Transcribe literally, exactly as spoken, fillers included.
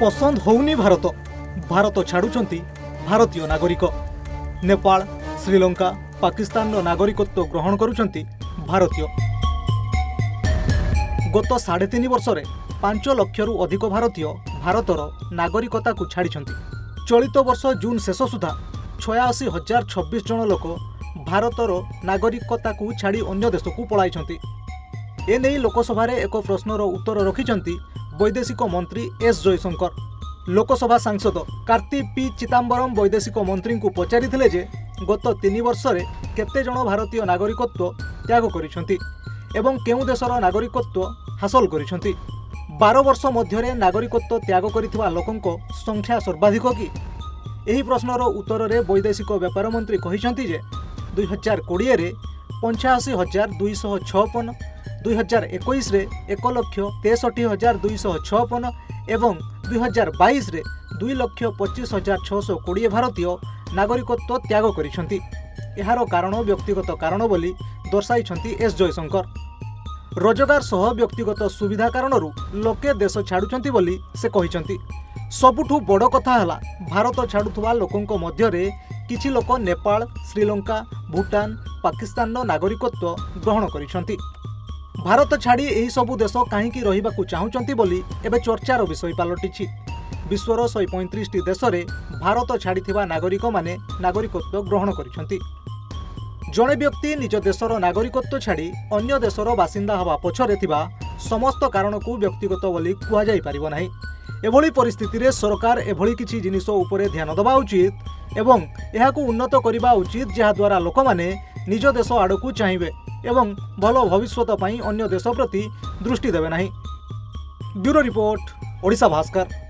पसंद होउनी भारत भारत छाडुचंती भारतीय नागरिक नेपाल श्रीलंका पाकिस्तान नागरिकत्व ग्रहण करुचंती भारतीय। गत साढ़े तीन वर्ष में पांच लक्षरू अधिक भारतीय भारतर नागरिकता को छाड़िछंती। चलित वर्ष जून शेष सुधा छियासी हजार छब्बीस जन लोक भारतर नागरिकता को छाड़ी अन्य देश को पलाइछंती। एने लोकसभा एक प्रश्नर उत्तर रखिछंती वैदेशिक मंत्री एस जयशंकर। लोकसभा सांसद कार्ति पी चिदंबरम वैदेशिक मंत्री को पचारी थिले जे गत तीन वर्ष रे केते जन भारतीय नागरिकत्व त्याग करिछंती एवं केउ देशर नागरिकत्व हासिल करिछंती। बारह वर्ष मध्य नागरिकत्व त्याग करिथिबा लोकंक संख्या सर्वाधिक कि एही प्रश्नर उत्तर रे वैदेशिक व्यापार मंत्री कहिसंती जे दुई हजार कोड़े रे पंचाशी हजार दुईश छपन दुई हजार एकोईस एक लक्ष तेसठी हजार दुईश छपन एवं दुई हजार बाईस दुई लक्ष पचीस हजार छःश कोड़े भारतीय नागरिकत्व त्याग करिछंती। एहारो कारण व्यक्तिगत कारण बोली दर्शाई एस जयशंकर। रोजगार सह व्यक्तिगत सुविधा कारण लोके देश छाडुचंती बोली से कहिछंती। सबुठू बड़ कथा हला भारत छाडुथुवा लोकंक मध्यरे किछि लोक नेपाल श्रीलंका भूटान पाकिस्तान नागरिकत्व ग्रहण करिछंती। भारत छाड़ी यही सबू देश कहीं रहिबाकु चाहुचंती बोली एबे चर्चार विषय पलटिछि। विश्वर शहे पैंतीस टी देश में भारत छाड़िथिबा नागरिक माने नागरिकत्व ग्रहण करिछंती। जड़े व्यक्ति निज देशर नागरिकत्व छाड़ी अन्य देशर बासिंदा हवा पछरे थिबा समस्त कारण को व्यक्तिगत बोली कुहा जाई पारिबो नाही। एभली परिस्थिति रे सरकार एभली किछि जिनिस उपरे ध्यान दबा उचित एवं एहाकु उन्नत करिबा उचित जहा द्वारा लोक माने निज देश आड़कू चाहिए एवं भल भविष्यत अन्य देश प्रति दृष्टि देवे नहीं। Bureau report, Odisha Bhaskar.